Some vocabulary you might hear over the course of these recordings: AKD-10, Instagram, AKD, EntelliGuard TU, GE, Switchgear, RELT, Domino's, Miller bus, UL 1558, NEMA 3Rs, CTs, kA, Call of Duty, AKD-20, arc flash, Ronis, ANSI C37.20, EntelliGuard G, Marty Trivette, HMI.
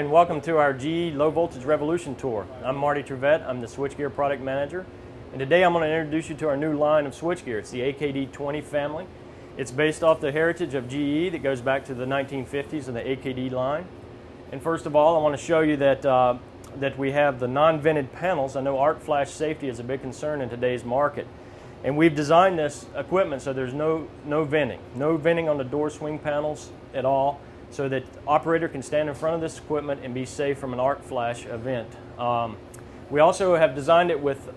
and welcome to our GE Low Voltage Revolution Tour. I'm Marty Trivette, I'm the Switchgear Product Manager, and today I'm going to introduce you to our new line of switchgear. It's the AKD-20 family. It's based off the heritage of GE that goes back to the 1950s and the AKD line. And first of all, I want to show you that we have the non-vented panels. I know arc flash safety is a big concern in today's market. And we've designed this equipment so there's no venting on the door swing panels at all, so that operator can stand in front of this equipment and be safe from an arc flash event. We also have designed it with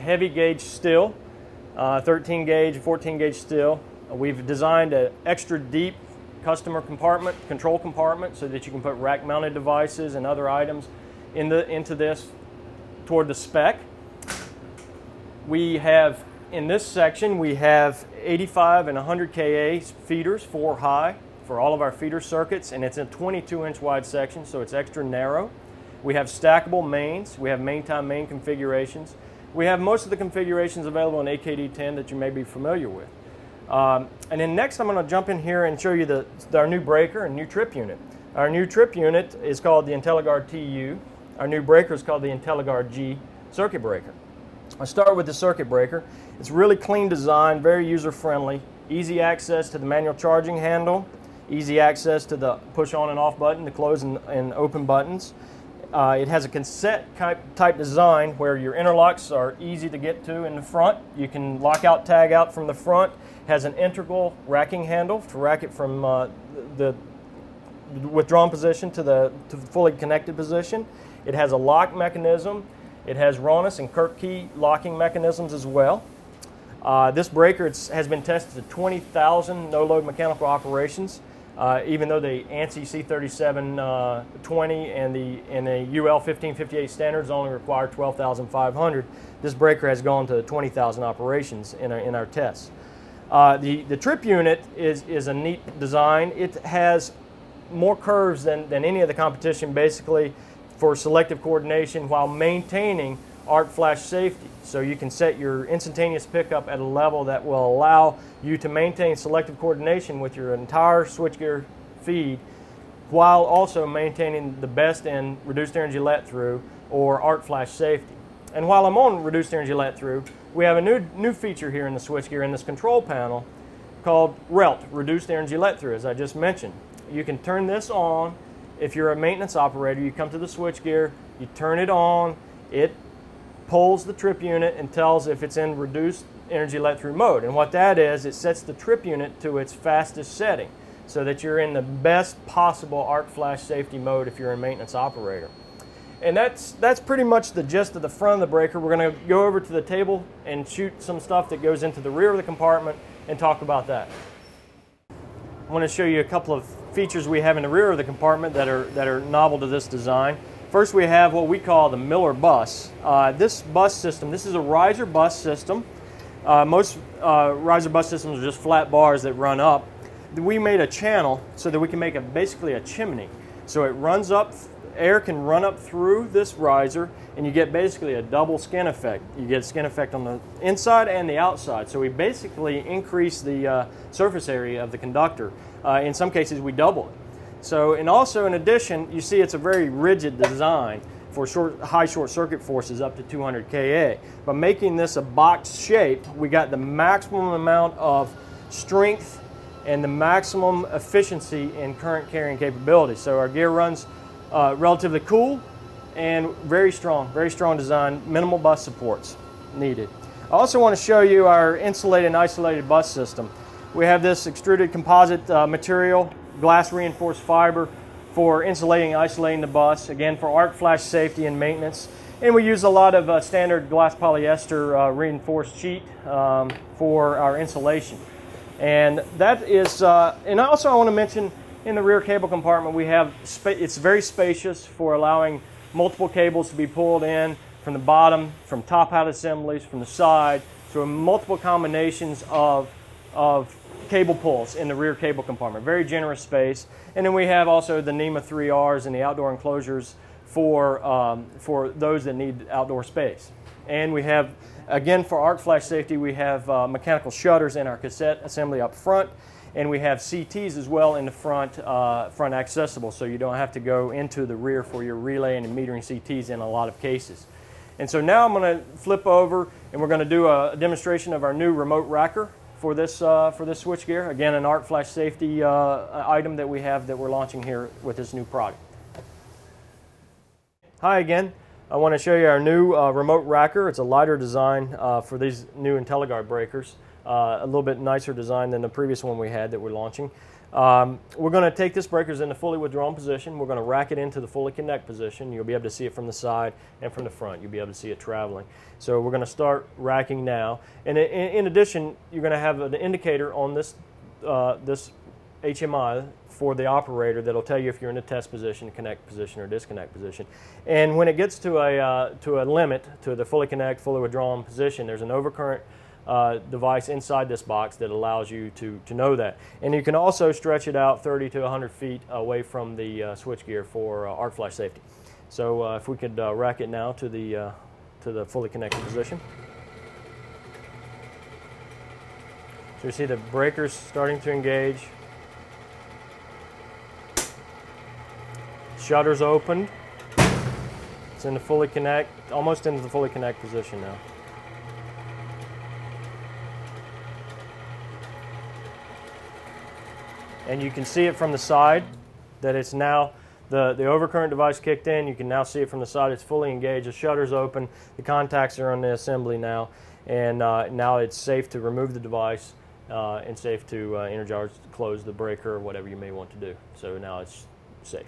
heavy gauge steel, 13 gauge, 14 gauge steel. We've designed an extra deep control compartment so that you can put rack mounted devices and other items into this toward the spec. We have, in this section, we have 85 and 100 kA feeders, 4 high, for all of our feeder circuits, and it's a 22-inch wide section, so it's extra narrow. We have stackable mains, we have main-time main configurations. We have most of the configurations available in AKD-10 that you may be familiar with. And then next I'm going to jump in here and show you our new breaker and new trip unit. Our new trip unit is called the EntelliGuard TU. Our new breaker is called the EntelliGuard G circuit breaker. I'll start with the circuit breaker. It's really clean design, very user-friendly, easy access to the manual charging handle, easy access to the push on and off button, the close and open buttons. It has a cassette type design where your interlocks are easy to get to in the front. You can lock out, tag out from the front. It has an integral racking handle to rack it from the withdrawn position to the fully connected position. It has a lock mechanism. It has Ronis and Kirk key locking mechanisms as well. This breaker has been tested to 20,000 no-load mechanical operations. Even though the ANSI C37.20 and the UL 1558 standards only require 12,500, this breaker has gone to 20,000 operations in our tests. The trip unit is a neat design. It has more curves than any of the competition, basically, for selective coordination while maintaining arc flash safety. So you can set your instantaneous pickup at a level that will allow you to maintain selective coordination with your entire switchgear feed while also maintaining the best in reduced energy let through or arc flash safety. And while I'm on reduced energy let through, we have a new feature here in the switchgear in this control panel called RELT, reduced energy let through, as I just mentioned. You can turn this on. If you're a maintenance operator, you come to the switchgear, you turn it on, it pulls the trip unit and tells if it's in reduced energy let-through mode. And what that is, it sets the trip unit to its fastest setting so that you're in the best possible arc flash safety mode if you're a maintenance operator. And that's pretty much the gist of the front of the breaker. We're going to go over to the table and shoot some stuff that goes into the rear of the compartment and talk about that. I want to show you a couple of features we have in the rear of the compartment that are novel to this design. First, we have what we call the Miller bus. This bus system, this is a riser bus system. Most riser bus systems are just flat bars that run up. We made a channel so that we can make basically a chimney. So it runs up, air can run up through this riser, and you get basically a double skin effect. You get skin effect on the inside and the outside. So we basically increase the surface area of the conductor. In some cases, we double it. So, and also in addition, you see it's a very rigid design for high short circuit forces up to 200 kA. By making this a box shape, we got the maximum amount of strength and the maximum efficiency in current carrying capability. So our gear runs relatively cool and very strong design, minimal bus supports needed. I also want to show you our insulated and isolated bus system. We have this extruded composite material, glass reinforced fiber for insulating and isolating the bus, again for arc flash safety and maintenance. And we use a lot of standard glass polyester reinforced sheet for our insulation. And that is, and also I want to mention in the rear cable compartment we have, it's very spacious for allowing multiple cables to be pulled in from the bottom, from top hat assemblies, from the side, so multiple combinations of cable pulls in the rear cable compartment. Very generous space. And then we have also the NEMA 3Rs and the outdoor enclosures for those that need outdoor space. And we have, again for arc flash safety, we have mechanical shutters in our cassette assembly up front. And we have CTs as well in the front, front accessible, so you don't have to go into the rear for your relay and metering CTs in a lot of cases. And so now I'm going to flip over and we're going to do a demonstration of our new remote racker for this switchgear. Again, an arc flash safety item that we have that we're launching here with this new product. Hi again. I want to show you our new remote racker. It's a lighter design for these new EntelliGuard breakers. A little bit nicer design than the previous one we had that we're launching. We're going to take this breakers in the fully withdrawn position. We're going to rack it into the fully connect position. You'll be able to see it from the side and from the front. You'll be able to see it traveling. So we're going to start racking now. And in addition, you're going to have an indicator on this, this HMI for the operator that'll tell you if you're in a test position, connect position, or disconnect position. And when it gets to a limit, to the fully connect, fully withdrawn position, there's an overcurrent device inside this box that allows you to know that. And you can also stretch it out 30 to 100 feet away from the switchgear for arc flash safety. So if we could rack it now to the fully connected position. So you see the breakers starting to engage. Shutters opened. It's in the fully connect, almost into the fully connect position now. And you can see it from the side that it's now the overcurrent device kicked in. You can now see it from the side. It's fully engaged. The shutter's open. The contacts are on the assembly now, and now it's safe to remove the device and safe to energize, close the breaker, or whatever you may want to do. So now it's safe.